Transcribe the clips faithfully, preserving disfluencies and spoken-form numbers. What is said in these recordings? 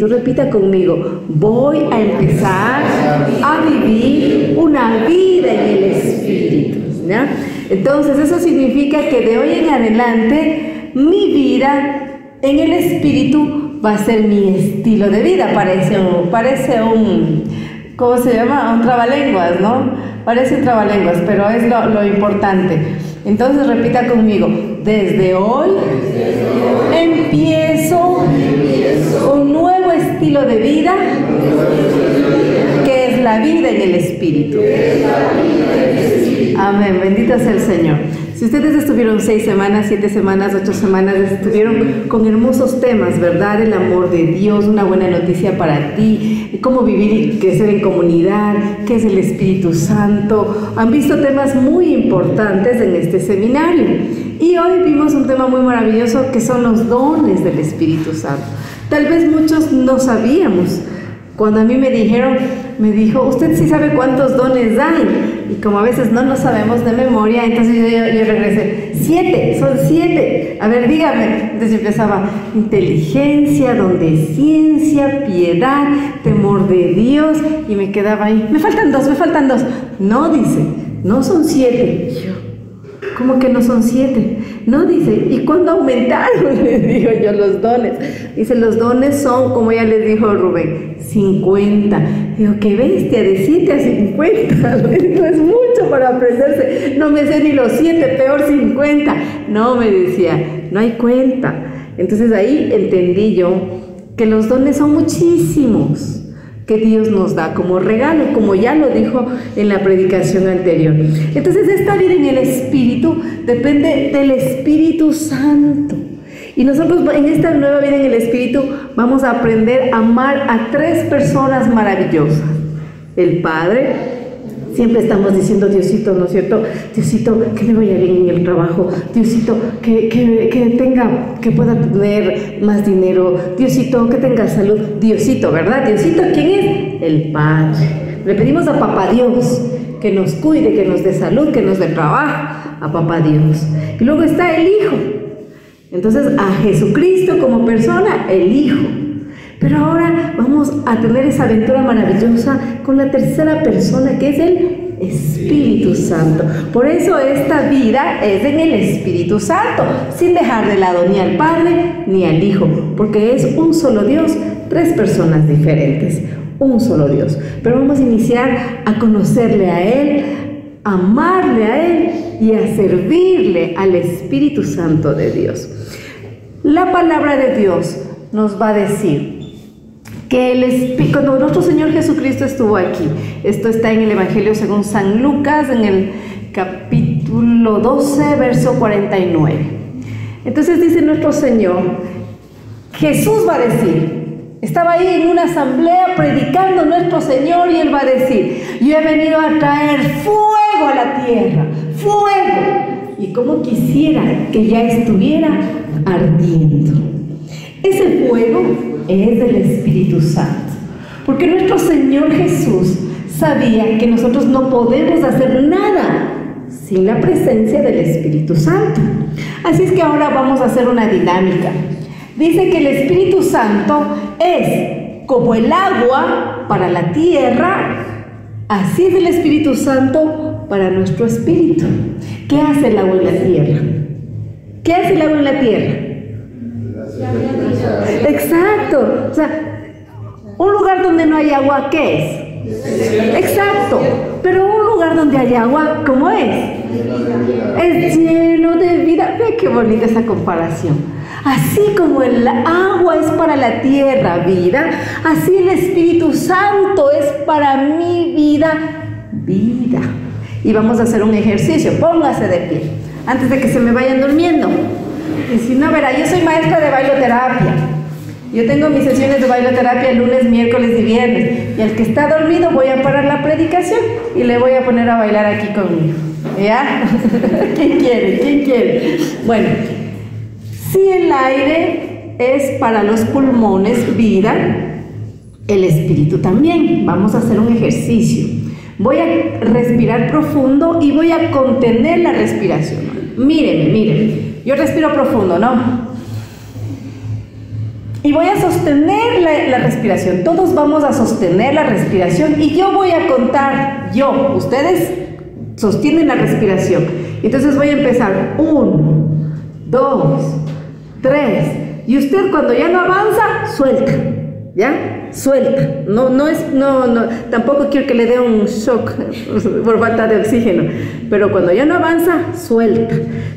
Repita conmigo: voy a empezar a vivir una vida en el Espíritu, ¿no? Entonces eso significa que de hoy en adelante mi vida en el Espíritu va a ser mi estilo de vida. Parece un, parece un ¿cómo se llama? Un trabalenguas, ¿no? Parece un trabalenguas, pero es lo, lo importante. Entonces repita conmigo: desde hoy empiezo un nuevo estilo de vida, que es la vida en el Espíritu. Amén, bendito sea el Señor. Si ustedes estuvieron seis semanas, siete semanas, ocho semanas, estuvieron con hermosos temas, ¿verdad? El amor de Dios, una buena noticia para ti, cómo vivir y crecer en comunidad, qué es el Espíritu Santo. Han visto temas muy importantes en este seminario. Y hoy vimos un tema muy maravilloso, que son los dones del Espíritu Santo. Tal vez muchos no sabíamos. Cuando a mí me dijeron, me dijo, usted sí sabe cuántos dones hay. Y como a veces no lo sabemos de memoria, entonces yo, yo, yo regresé, siete, son siete. A ver, dígame. Entonces empezaba: inteligencia, don de ciencia, piedad, temor de Dios. Y me quedaba ahí, me faltan dos, me faltan dos. No, dice, no son siete. Y yo, ¿cómo que no son siete? No, dice, ¿y cuándo aumentaron? Les digo yo, los dones. Dice, los dones son, como ya les dijo Rubén, cincuenta. Digo, qué bestia, de siete a cincuenta. Es mucho para aprenderse. No me sé ni los siete, peor cincuenta. No, me decía, no hay cuenta. Entonces ahí entendí yo que los dones son muchísimos que Dios nos da como regalo, como ya lo dijo en la predicación anterior. Entonces esta vida en el Espíritu depende del Espíritu Santo. Y nosotros en esta nueva vida en el Espíritu vamos a aprender a amar a tres personas maravillosas. El Padre. Siempre estamos diciendo: Diosito, ¿no es cierto? Diosito, que me vaya bien en el trabajo. Diosito, que, que, que tenga, que pueda tener más dinero. Diosito, que tenga salud. Diosito, ¿verdad? Diosito, ¿quién es? El Padre. Le pedimos a Papá Dios que nos cuide, que nos dé salud, que nos dé trabajo. A Papá Dios. Y luego está el Hijo. Entonces, a Jesucristo como persona, el Hijo. Pero ahora vamos a tener esa aventura maravillosa con la tercera persona, que es el Espíritu Santo. Por eso esta vida es en el Espíritu Santo, sin dejar de lado ni al Padre ni al Hijo, porque es un solo Dios, tres personas diferentes, un solo Dios. Pero vamos a iniciar a conocerle a Él, a amarle a Él y a servirle al Espíritu Santo de Dios. La palabra de Dios nos va a decir que el Espíritu, cuando nuestro Señor Jesucristo estuvo aquí, esto está en el Evangelio según San Lucas, en el capítulo doce, verso cuarenta y nueve. Entonces dice nuestro Señor, Jesús va a decir, estaba ahí en una asamblea predicando nuestro Señor, y Él va a decir: yo he venido a traer fuego a la tierra, fuego, y como quisiera que ya estuviera ardiendo. Ese fuego es del Espíritu Santo, porque nuestro Señor Jesús sabía que nosotros no podemos hacer nada sin la presencia del Espíritu Santo. Así es que ahora vamos a hacer una dinámica. Dice que el Espíritu Santo es como el agua para la tierra, así es el Espíritu Santo para nuestro espíritu. ¿Qué hace el agua en la tierra? ¿Qué hace el agua en la tierra? Exacto, o sea, un lugar donde no hay agua, ¿qué es? Exacto, pero un lugar donde hay agua, ¿cómo es? Es lleno de vida. Ve qué bonita esa comparación. Así como el agua es para la tierra vida, así el Espíritu Santo es para mi vida vida. Y vamos a hacer un ejercicio. Póngase de pie antes de que se me vayan durmiendo. Y si no, verá, yo soy maestra de bailoterapia. Yo tengo mis sesiones de bailoterapia lunes, miércoles y viernes. Y al que está dormido voy a parar la predicación y le voy a poner a bailar aquí conmigo. ¿Ya? ¿Quién quiere? ¿Quién quiere? Bueno, si el aire es para los pulmones vida, el espíritu también. Vamos a hacer un ejercicio. Voy a respirar profundo y voy a contener la respiración. Míreme, míreme. Yo respiro profundo, ¿no? Y voy a sostener la, la respiración. Todos vamos a sostener la respiración y yo voy a contar yo. Ustedes sostienen la respiración. Entonces voy a empezar. Uno, dos, tres. Y usted cuando ya no avanza, suelta. ¿Ya? Suelta. No, no es, no, no. Tampoco quiero que le dé un shock por falta de oxígeno. Pero cuando ya no avanza, suelta.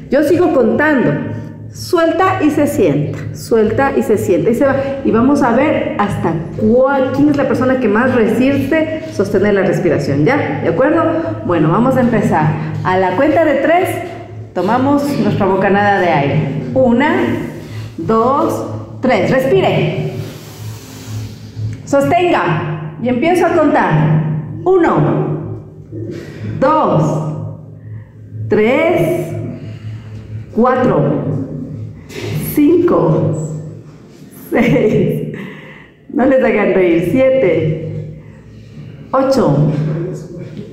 Yo sigo contando. Suelta y se sienta, suelta y se sienta y se va. Y vamos a ver hasta cuál, quién es la persona que más resiste sostener la respiración, ¿ya? ¿De acuerdo? Bueno, vamos a empezar. A la cuenta de tres, tomamos nuestra bocanada de aire. Una, dos, tres. Respire. Sostenga. Y empiezo a contar. Uno, dos, tres, cuatro. Cinco, seis, no les hagan reír, siete, ocho,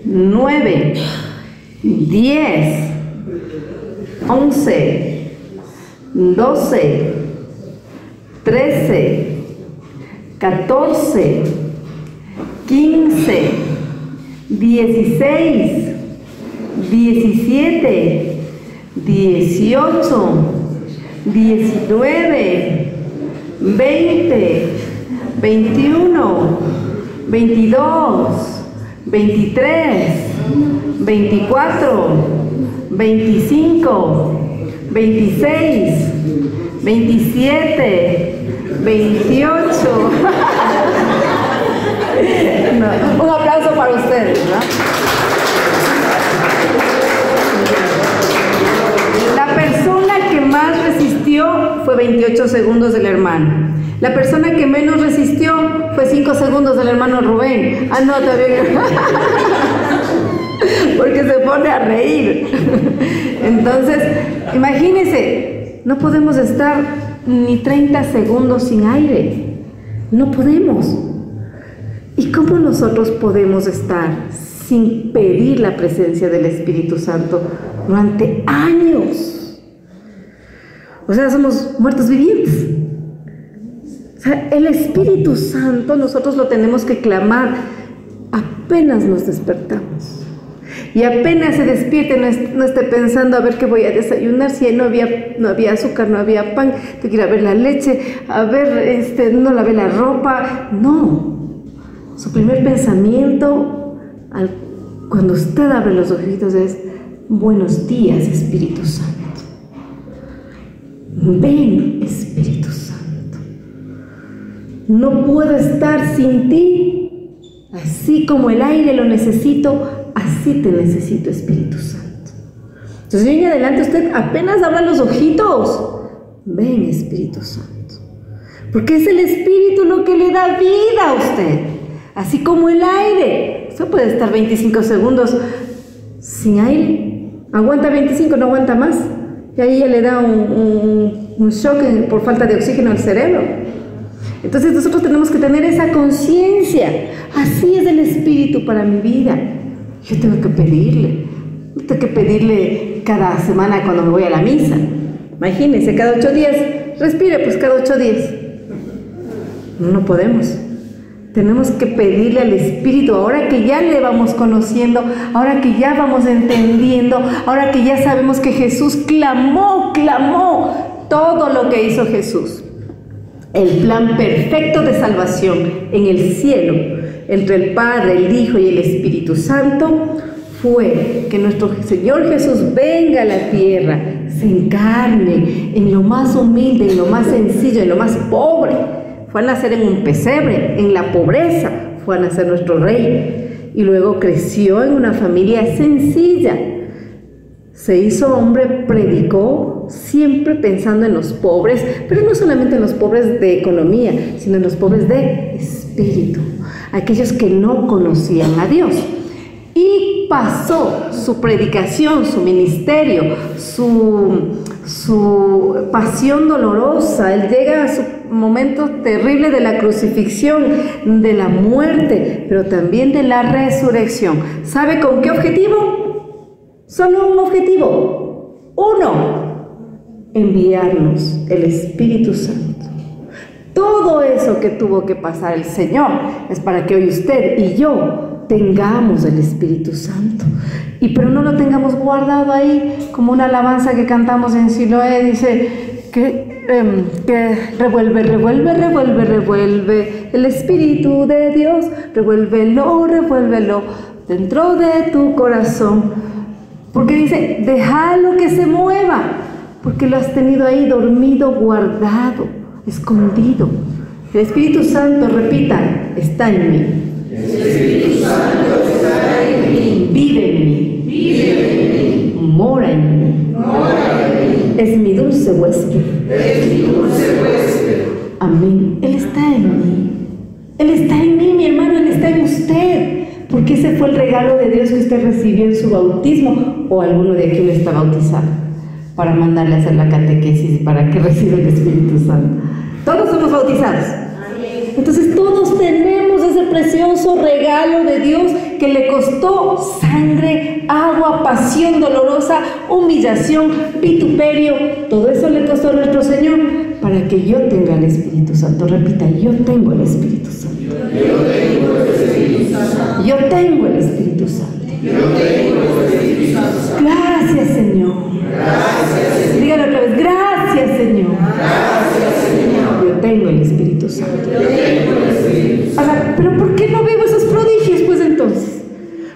nueve, diez, once, doce, trece, catorce, quince, dieciséis, diecisiete, dieciocho, diecinueve, veinte, veintiuno, veintidós, veintitrés, veinticuatro, veinticinco, veintiséis, veintisiete, veintiocho. No, un aplauso para ustedes, ¿no? Más resistió fue veintiocho segundos del hermano. La persona que menos resistió fue cinco segundos del hermano Rubén. Ah, no, todavía no. Porque se pone a reír. Entonces, imagínense, no podemos estar ni treinta segundos sin aire. No podemos. ¿Y cómo nosotros podemos estar sin pedir la presencia del Espíritu Santo durante años? O sea, somos muertos vivientes. O sea, el Espíritu Santo nosotros lo tenemos que clamar apenas nos despertamos. Y apenas se despierte, no, est no esté pensando a ver qué voy a desayunar, si no había, no había azúcar, no había pan, tengo que ir a ver la leche, a ver, este, no lavé la ropa. No. Su primer pensamiento, al, cuando usted abre los ojitos, es: buenos días, Espíritu Santo. Ven, Espíritu Santo. No puedo estar sin ti. Así como el aire lo necesito, así te necesito, Espíritu Santo. Entonces, de ahí en adelante, usted apenas abra los ojitos. Ven, Espíritu Santo. Porque es el Espíritu lo que le da vida a usted. Así como el aire. Usted puede estar veinticinco segundos sin aire. Aguanta veinticinco, no aguanta más. Y ahí ya le da un, un, un shock por falta de oxígeno al cerebro. Entonces nosotros tenemos que tener esa conciencia. Así es el Espíritu para mi vida. Yo tengo que pedirle. Yo tengo que pedirle cada semana cuando me voy a la misa. Imagínense, cada ocho días. Respire, pues cada ocho días. No, no podemos. Tenemos que pedirle al Espíritu, ahora que ya le vamos conociendo, ahora que ya vamos entendiendo, ahora que ya sabemos que Jesús clamó, clamó todo lo que hizo Jesús. El plan perfecto de salvación en el cielo, entre el Padre, el Hijo y el Espíritu Santo, fue que nuestro Señor Jesús venga a la tierra, se encarne en lo más humilde, en lo más sencillo, en lo más pobre. Fue a nacer en un pesebre, en la pobreza, fue a nacer nuestro rey. Y luego creció en una familia sencilla. Se hizo hombre, predicó, siempre pensando en los pobres, pero no solamente en los pobres de economía, sino en los pobres de espíritu, aquellos que no conocían a Dios. Y pasó su predicación, su ministerio, su, su pasión dolorosa. Él llega a su momento terrible de la crucifixión, de la muerte, pero también de la resurrección. ¿Sabe con qué objetivo? Solo un objetivo. Uno, enviarnos el Espíritu Santo Todo eso que tuvo que pasar el Señor es para que hoy usted y yo tengamos el Espíritu Santo. Y pero no lo tengamos guardado ahí, como una alabanza que cantamos en Siloé, dice que, eh, que revuelve, revuelve, revuelve, revuelve el Espíritu de Dios, revuélvelo, revuélvelo dentro de tu corazón. Porque dice, déjalo que se mueva, porque lo has tenido ahí dormido, guardado, escondido. El Espíritu Santo, repitan, está en mí. El Espíritu Santo está en mí. Vive en mí. Vive en mí. Mora en mí. Mora en mí. Es mi dulce huésped. Es mi dulce huésped. Amén. Él está en mí. Él está en mí, mi hermano, Él está en usted. Porque ese fue el regalo de Dios que usted recibió en su bautismo, o alguno de aquí lo está bautizado, para mandarle a hacer la catequesis y para que reciba el Espíritu Santo. Todos somos bautizados. Entonces todos tenemos ese precioso regalo de Dios que le costó sangre, agua, pasión dolorosa, humillación, vituperio. Todo eso le costó a nuestro Señor para que yo tenga el Espíritu Santo. Repita, yo tengo el Espíritu Santo. Yo tengo el Espíritu Santo. Yo tengo el Espíritu Santo. Yo tengo el Espíritu Santo. Gracias, Señor. Gracias, Señor. Dígalo otra vez. Gracias, Señor. Gracias, Señor. Yo tengo el Espíritu Santo. Yo tengo el Espíritu Santo. Ahora, pero ¿por qué no vivo esos prodigios, pues, entonces?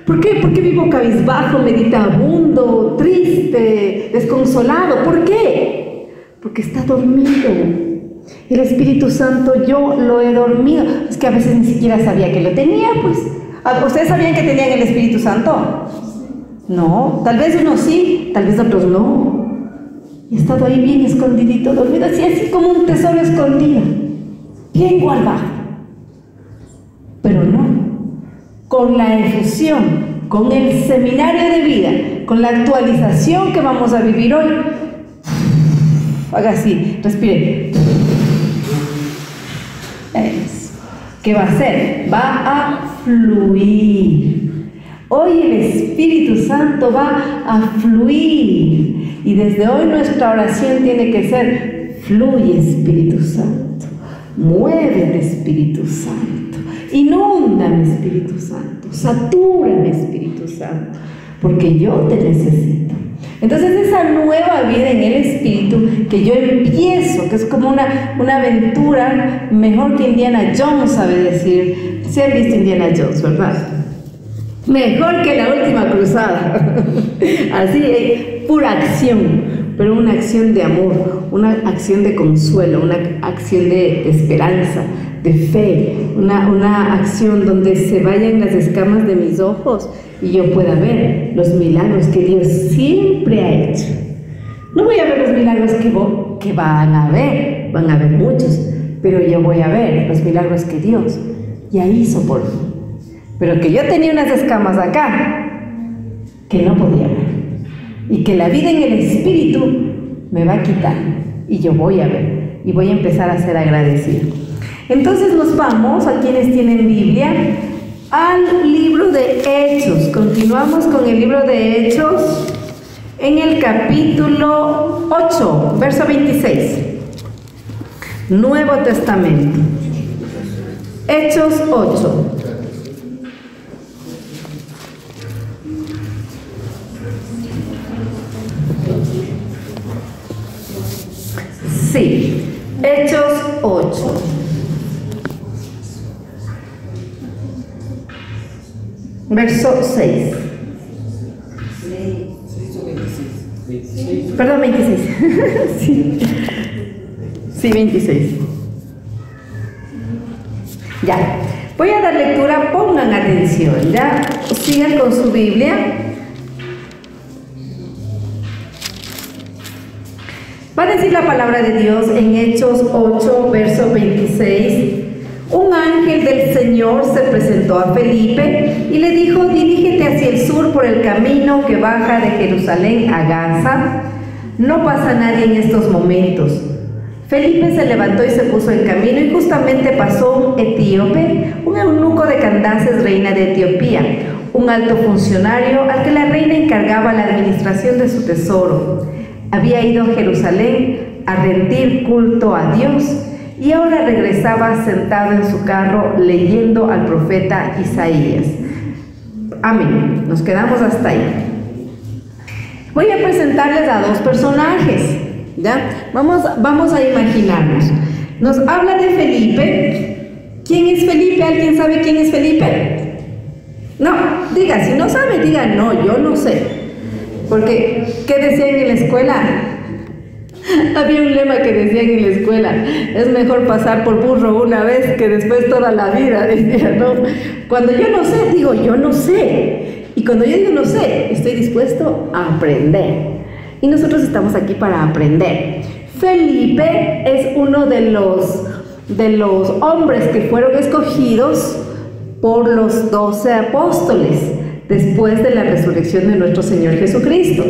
¿Por qué? ¿Por qué vivo cabizbajo, meditabundo, triste, desconsolado? ¿Por qué? Porque está dormido. El Espíritu Santo yo lo he dormido. Es que a veces ni siquiera sabía que lo tenía, pues. ¿Ustedes sabían que tenían el Espíritu Santo? No, tal vez unos sí, tal vez otros no. He estado ahí bien escondidito, dormido, así, así como un tesoro escondido, bien guardado. Pero no, con la infusión, con el seminario de vida, con la actualización que vamos a vivir hoy, haga así, respire. ¿Qué va a hacer? Va a fluir. Hoy el Espíritu Santo va a fluir. Y desde hoy nuestra oración tiene que ser: fluye, Espíritu Santo. Muévete, Espíritu Santo. Inúndame, Espíritu Santo. Satúrame, Espíritu Santo. Porque yo te necesito. Entonces esa nueva vida en el Espíritu que yo empiezo, que es como una, una aventura mejor que Indiana Jones, sabe decir. ¿Se han visto Indiana Jones, verdad? Mejor que la última cruzada. Así es, pura acción, pero una acción de amor, una acción de consuelo, una acción de esperanza, de fe, una, una acción donde se vayan las escamas de mis ojos y yo pueda ver los milagros que Dios siempre ha hecho. No voy a ver los milagros que, vos, que van a ver, van a haber muchos, pero yo voy a ver los milagros que Dios ya hizo por mí. Pero que yo tenía unas escamas acá que no podía ver, y que la vida en el Espíritu me va a quitar, y yo voy a ver, y voy a empezar a ser agradecido. Entonces nos vamos, a quienes tienen Biblia, al libro de Hechos. Continuamos con el libro de Hechos en el capítulo ocho, verso veintiséis. Nuevo Testamento. Hechos ocho. Sí, Hechos ocho. Verso seis. Perdón, veintiséis. Sí. Sí, veintiséis. Ya. Voy a dar lectura, pongan atención, ya. Sigan con su Biblia. Va a decir la palabra de Dios en Hechos ocho, verso veintiséis. Un ángel del Señor se presentó a Felipe y le dijo: dirígete hacia el sur por el camino que baja de Jerusalén a Gaza. No pasa nadie en estos momentos. Felipe se levantó y se puso en camino, y justamente pasó un etíope, un eunuco de Candaces, reina de Etiopía, un alto funcionario al que la reina encargaba la administración de su tesoro. Había ido a Jerusalén a rendir culto a Dios y ahora regresaba sentado en su carro leyendo al profeta Isaías. Amén. Nos quedamos hasta ahí. Voy a presentarles a dos personajes, ¿ya? Vamos, vamos a imaginarnos. Nos habla de Felipe. ¿Quién es Felipe? ¿Alguien sabe quién es Felipe? No, diga, si no sabe, diga, no, yo no sé. Porque, ¿qué decían en la escuela? Había un lema que decían en la escuela: es mejor pasar por burro una vez que después toda la vida. Decía, ¿no? Cuando yo no sé, digo, yo no sé. Y cuando yo digo no sé, estoy dispuesto a aprender. Y nosotros estamos aquí para aprender. Felipe es uno de los, de los hombres que fueron escogidos por los doce apóstoles después de la resurrección de nuestro Señor Jesucristo.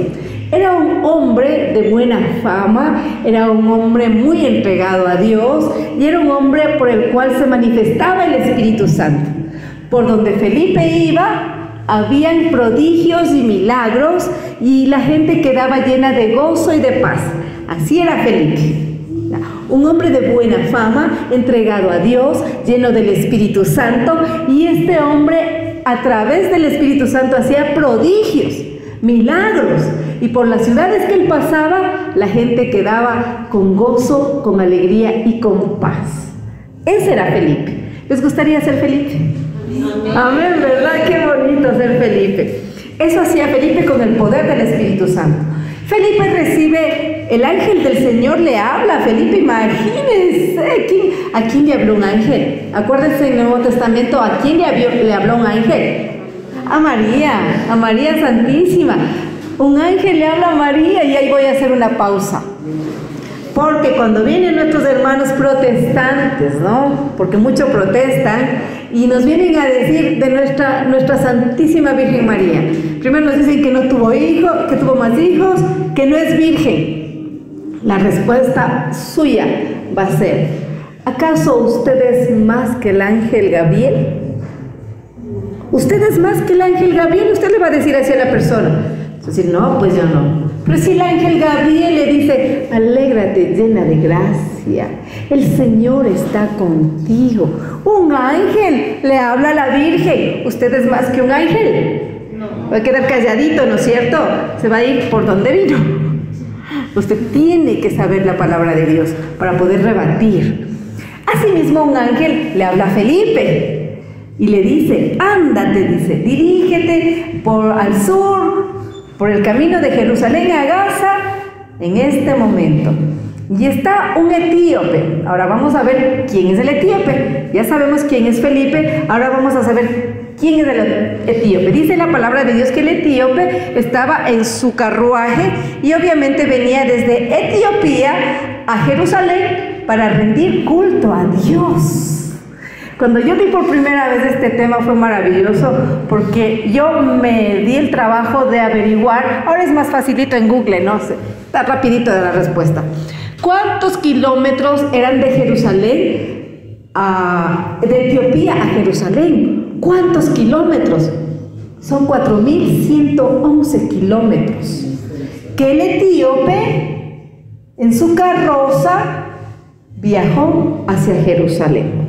Era un hombre de buena fama, era un hombre muy entregado a Dios y era un hombre por el cual se manifestaba el Espíritu Santo. Por donde Felipe iba, habían prodigios y milagros y la gente quedaba llena de gozo y de paz. Así era Felipe. Un hombre de buena fama, entregado a Dios, lleno del Espíritu Santo, y este hombre a través del Espíritu Santo hacía prodigios, milagros, y por las ciudades que él pasaba, la gente quedaba con gozo, con alegría y con paz. Ese era Felipe. ¿Les gustaría ser Felipe? Amén, ¿verdad? Qué bonito ser Felipe. Eso hacía Felipe con el poder del Espíritu Santo. Felipe recibe, el ángel del Señor le habla a Felipe. Imagínense, ¿a quién, a quién le habló un ángel? Acuérdense en el Nuevo Testamento, ¿a quién le, le habló un ángel? A María, a María Santísima. Un ángel le habla a María, y ahí voy a hacer una pausa. Porque cuando vienen nuestros hermanos protestantes, ¿no? Porque muchos protestan, y nos vienen a decir de nuestra, nuestra Santísima Virgen María. Primero nos dicen que no tuvo hijos, que tuvo más hijos, que no es virgen. La respuesta suya va a ser: ¿acaso usted es más que el ángel Gabriel? ¿Usted es más que el ángel Gabriel? Usted le va a decir así a la persona. Decir, no, pues yo no. Pero si el ángel Gabriel le dice: alégrate llena de gracia, el Señor está contigo. Un ángel le habla a la Virgen. ¿Usted es más que un ángel? No. Va a quedar calladito, ¿no es cierto? Se va a ir por donde vino. Usted tiene que saber la palabra de Dios para poder rebatir. Asimismo, un ángel le habla a Felipe. Y le dice: ándate, dice, dirígete por al sur, por el camino de Jerusalén a Gaza, en este momento. Y está un etíope. Ahora vamos a ver quién es el etíope. Ya sabemos quién es Felipe, ahora vamos a saber quién es el etíope. Dice la palabra de Dios que el etíope estaba en su carruaje y obviamente venía desde Etiopía a Jerusalén para rendir culto a Dios. Cuando yo vi por primera vez este tema fue maravilloso, porque yo me di el trabajo de averiguar. Ahora es más facilito en Google, ¿no? Está rapidito de la respuesta. ¿Cuántos kilómetros eran de Jerusalén, a, de Etiopía a Jerusalén? ¿Cuántos kilómetros? Son cuatro mil ciento once kilómetros. Que el etíope en su carroza viajó hacia Jerusalén.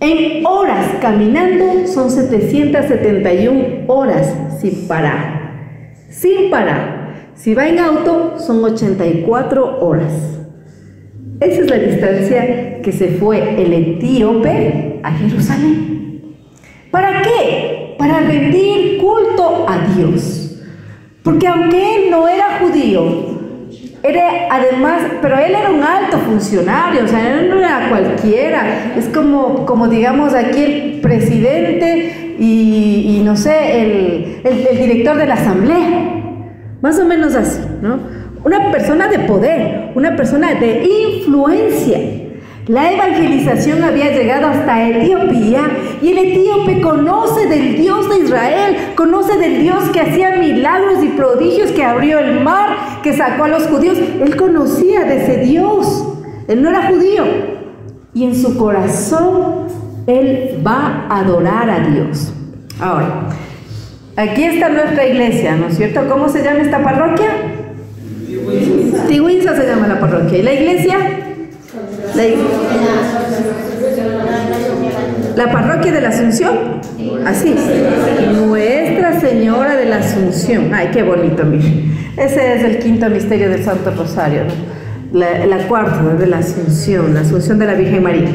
En horas caminando son setecientas setenta y una horas sin parar, sin parar. Si va en auto son ochenta y cuatro horas. Esa es la distancia que se fue el etíope a Jerusalén. ¿Para qué? Para rendir culto a Dios. Porque aunque él no era judío, era además, pero él era un alto funcionario, o sea, él no era cualquiera. Es como, como digamos aquí el presidente y, y no sé, el, el, el director de la asamblea, más o menos así, ¿no? Una persona de poder, una persona de influencia. La evangelización había llegado hasta Etiopía y el etíope conoce del Dios de Israel, conoce del Dios que hacía milagros y prodigios, que abrió el mar, que sacó a los judíos. Él conocía de ese Dios, él no era judío. Y en su corazón él va a adorar a Dios. Ahora, aquí está nuestra iglesia, ¿no es cierto? ¿Cómo se llama esta parroquia? Tigüinza. Tigüinza se llama la parroquia. ¿Y la iglesia? La, la parroquia de la Asunción, así, Nuestra Señora de la Asunción. Ay, qué bonito, miren. Ese es el quinto misterio del Santo Rosario, ¿no? la, la cuarta, ¿no? de la Asunción, la Asunción de la Virgen María.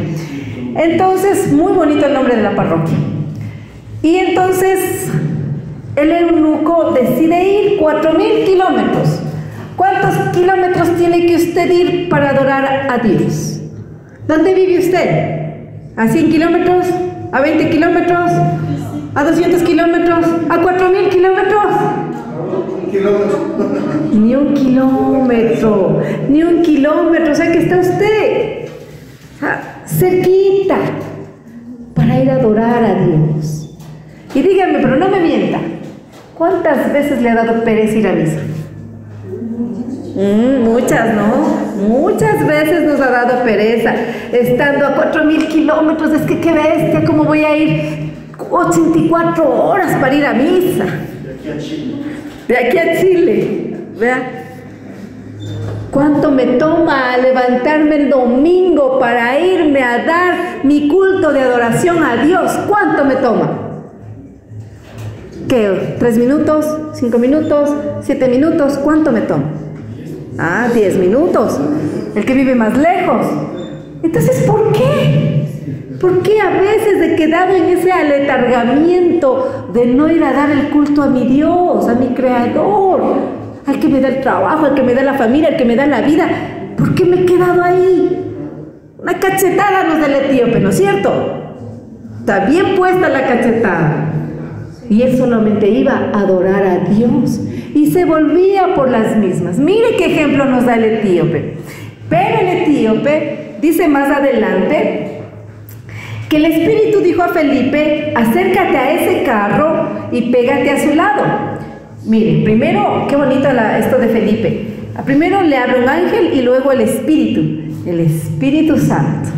Entonces, muy bonito el nombre de la parroquia. Y entonces, el eunuco decide ir cuatro mil kilómetros. ¿Cuántos kilómetros tiene que usted ir para adorar a Dios? ¿Dónde vive usted? ¿A cien kilómetros? ¿A veinte kilómetros? ¿A doscientos kilómetros? ¿A cuatro mil kilómetros? Ni un kilómetro, ni un kilómetro, o sea que está usted cerquita para ir a adorar a Dios. Y díganme, pero no me mienta, ¿cuántas veces le ha dado pereza ir a misa? Mm, muchas, ¿no? Muchas veces nos ha dado pereza, estando a cuatro mil kilómetros, es que qué bestia, ¿cómo voy a ir ochenta y cuatro horas para ir a misa? De aquí a Chile. De aquí a Chile, ¿verdad? ¿Cuánto me toma levantarme el domingo para irme a dar mi culto de adoración a Dios? ¿Cuánto me toma? ¿Qué? ¿Tres minutos? ¿Cinco minutos? ¿Siete minutos? ¿Cuánto me toma? Ah, diez minutos. El que vive más lejos. Entonces, ¿por qué? ¿Por qué a veces he quedado en ese aletargamiento de no ir a dar el culto a mi Dios, a mi Creador, al que me da el trabajo, al que me da la familia, al que me da la vida? ¿Por qué me he quedado ahí? Una cachetada nos da el etíope, ¿no es cierto? Está bien puesta la cachetada. Y él solamente iba a adorar a Dios y se volvía por las mismas. Mire qué ejemplo nos da el etíope. Pero el etíope dice más adelante que el Espíritu dijo a Felipe: acércate a ese carro y pégate a su lado. Miren, primero, qué bonito la, esto de Felipe. Primero le habla un ángel y luego el Espíritu, el Espíritu Santo.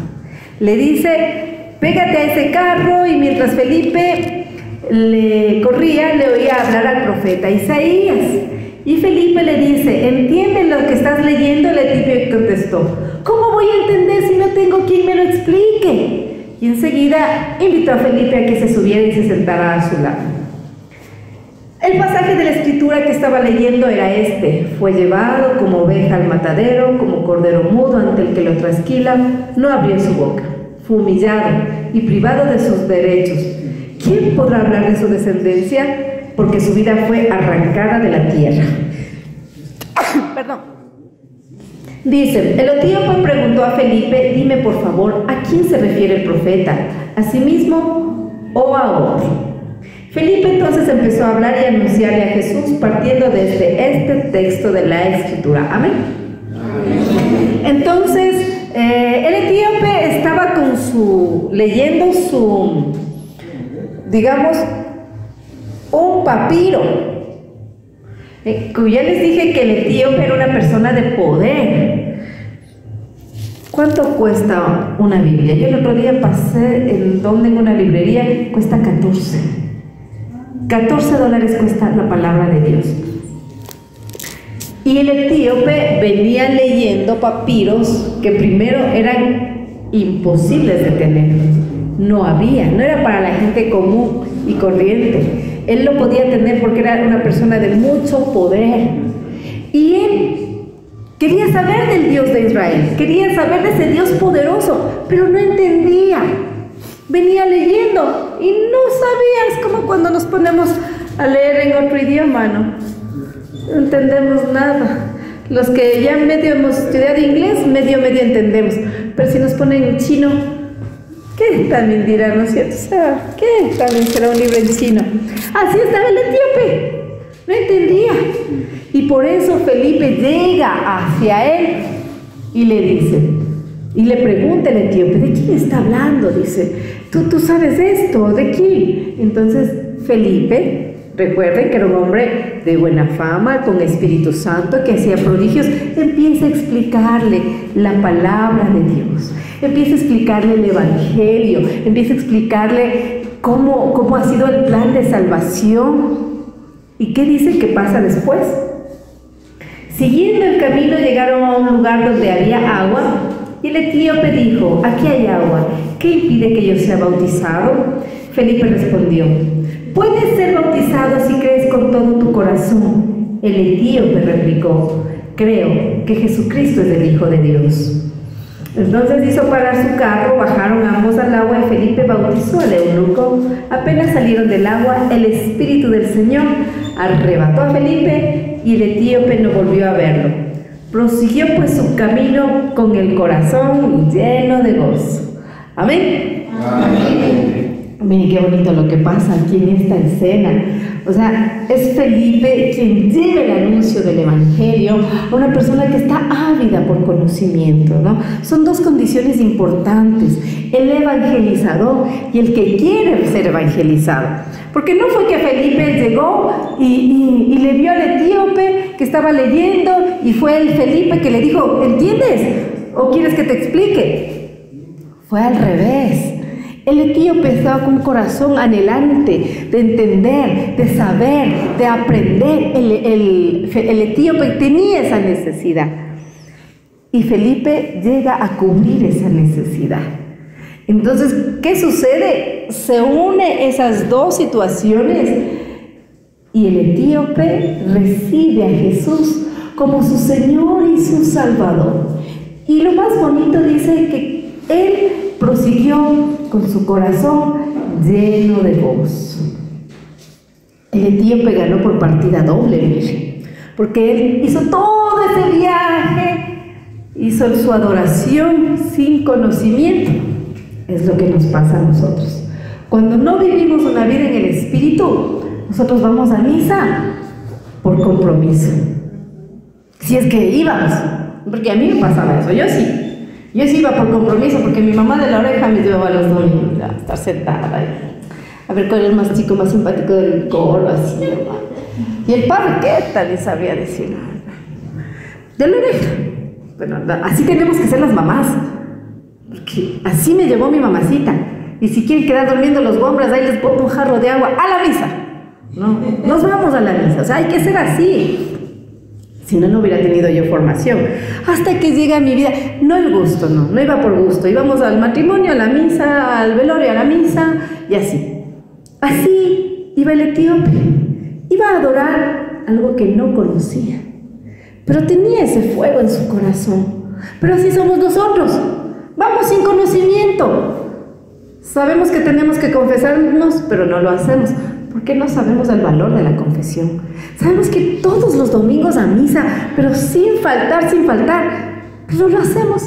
Le dice: pégate a ese carro, y mientras Felipe le corría, le oía hablar al profeta Isaías. Y Felipe le dice: ¿entiende lo que estás leyendo? El etíope contestó: ¿cómo voy a entender si no tengo quien me lo explique? Y enseguida invitó a Felipe a que se subiera y se sentara a su lado. El pasaje de la escritura que estaba leyendo era este: fue llevado como oveja al matadero, como cordero mudo ante el que lo trasquilan, no abrió su boca. Fue humillado y privado de sus derechos. ¿Quién podrá hablar de su descendencia? Porque su vida fue arrancada de la tierra. Perdón. Dice, el etíope preguntó a Felipe: dime por favor, ¿a quién se refiere el profeta? ¿A sí mismo o a otro? Felipe entonces empezó a hablar y a anunciarle a Jesús, partiendo desde este texto de la Escritura. Amén. Entonces, eh, el etíope estaba con su, leyendo su... digamos, un papiro. Eh, ya les dije que el etíope era una persona de poder. ¿Cuánto cuesta una Biblia? Yo el otro día pasé el donde en una librería, cuesta catorce. catorce dólares cuesta la palabra de Dios. Y el etíope venía leyendo papiros que primero eran imposibles de tener. No había, no era para la gente común y corriente. Él lo podía tener porque era una persona de mucho poder. Y él quería saber del Dios de Israel, quería saber de ese Dios poderoso, pero no entendía. Venía leyendo y no sabía. Es como cuando nos ponemos a leer en otro idioma, ¿no? No entendemos nada. Los que ya medio hemos estudiado inglés, medio, medio entendemos. Pero si nos ponen en chino, ¿qué también dirán, no es cierto? O sea, ¿qué también será un libro en chino? Así estaba el etíope, no entendía. Y por eso Felipe llega hacia él y le dice, y le pregunta el etíope: ¿de quién está hablando? Dice, tú, tú sabes esto, ¿de quién? Entonces Felipe, recuerden que era un hombre de buena fama, con Espíritu Santo, que hacía prodigios, empieza a explicarle la palabra de Dios, empieza a explicarle el Evangelio, empieza a explicarle cómo, cómo ha sido el plan de salvación. ¿Y qué dice que pasa después? Siguiendo el camino llegaron a un lugar donde había agua Y el etíope dijo, aquí hay agua, ¿qué impide que yo sea bautizado? Felipe respondió, puedes ser bautizado si crees con todo tu corazón. El etíope replicó, creo que Jesucristo es el Hijo de Dios. Entonces hizo parar su carro, bajaron ambos al agua y Felipe bautizó al eunuco. Apenas salieron del agua, el Espíritu del Señor arrebató a Felipe y el etíope no volvió a verlo. Prosiguió pues su camino con el corazón lleno de gozo. Amén. Amén. Miren qué bonito lo que pasa aquí en esta escena. O sea, es Felipe quien lleva el anuncio del Evangelio a una persona que está ávida por conocimiento, ¿no? Son dos condiciones importantes, el evangelizador y el que quiere ser evangelizado. Porque no fue que Felipe llegó y, y, y le vio al etíope que estaba leyendo y fue el Felipe que le dijo, ¿entiendes? ¿O quieres que te explique? Fue al revés. El etíope estaba con un corazón anhelante de entender, de saber, de aprender. El, el, el etíope tenía esa necesidad. Y Felipe llega a cubrir esa necesidad. Entonces, ¿qué sucede? Se une esas dos situaciones y el etíope recibe a Jesús como su Señor y su Salvador. Y lo más bonito dice que él prosiguió con su corazón lleno de gozo. El etíope ganó por partida doble, mire, porque él hizo todo ese viaje, hizo su adoración sin conocimiento. Es lo que nos pasa a nosotros. Cuando no vivimos una vida en el Espíritu, nosotros vamos a misa por compromiso. Si es que íbamos, porque a mí me pasaba eso, yo sí. Yo sí iba por compromiso porque mi mamá de la oreja me llevaba los domingos a estar sentada y a ver cuál era el más chico, más simpático del coro, así, mamá. Y el padre, ¿qué tal? Le sabía decir, de la oreja. Bueno, así tenemos que ser las mamás, porque así me llevó mi mamacita. Y si quieren quedar durmiendo los hombres, ahí les pongo un jarro de agua a la misa. No, nos vamos a la misa, o sea, hay que ser así. Si no, no hubiera tenido yo formación. Hasta que llega mi vida, no el gusto, no, no iba por gusto. Íbamos al matrimonio, a la misa, al velorio, a la misa, y así. Así iba el etíope. Iba a adorar algo que no conocía. Pero tenía ese fuego en su corazón. Pero así somos nosotros. Vamos sin conocimiento. Sabemos que tenemos que confesarnos, pero no lo hacemos. ¿Por qué no sabemos el valor de la confesión? Sabemos que todos los domingos a misa, pero sin faltar, sin faltar, pero lo hacemos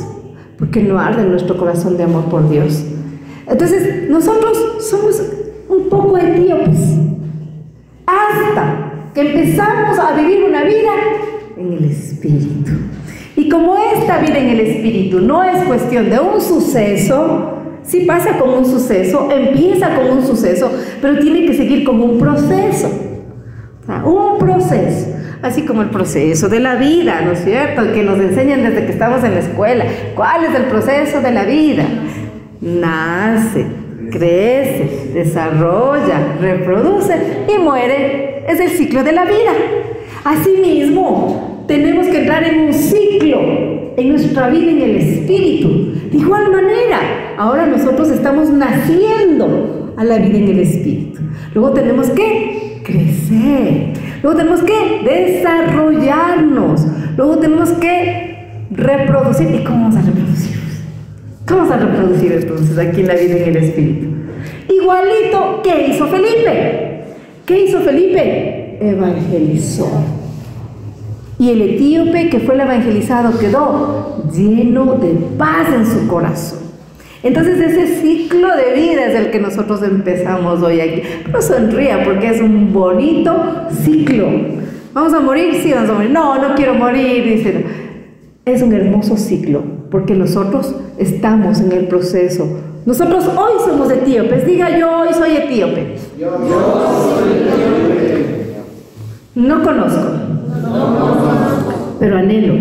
porque no arde en nuestro corazón de amor por Dios. Entonces, nosotros somos un poco etíopes hasta que empezamos a vivir una vida en el Espíritu. Y como esta vida en el Espíritu no es cuestión de un suceso, sí pasa con un suceso, empieza con un suceso, pero tiene que seguir con un proceso. O sea, un proceso, así como el proceso de la vida, ¿no es cierto? Que nos enseñan desde que estamos en la escuela. ¿Cuál es el proceso de la vida? Nace, crece, desarrolla, reproduce y muere. Es el ciclo de la vida. Asimismo, tenemos que entrar en un ciclo en nuestra vida en el Espíritu. De igual manera, ahora nosotros estamos naciendo a la vida en el Espíritu. Luego tenemos que crecer. Luego tenemos que desarrollarnos. Luego tenemos que reproducir. ¿Y cómo vamos a reproducir? ¿Cómo vamos a reproducir entonces aquí en la vida en el Espíritu? Igualito, ¿qué hizo Felipe? ¿Qué hizo Felipe? Evangelizó. Y el etíope que fue el evangelizado quedó lleno de paz en su corazón. Entonces ese ciclo de vida es el que nosotros empezamos hoy aquí. No sonría porque es un bonito ciclo. ¿Vamos a morir? Sí, vamos a morir. No, no quiero morir, dicen. Es un hermoso ciclo porque nosotros estamos en el proceso. Nosotros hoy somos etíopes. Diga, yo hoy soy etíope. Yo soy etíope. No conozco. No conozco. Pero anhelo.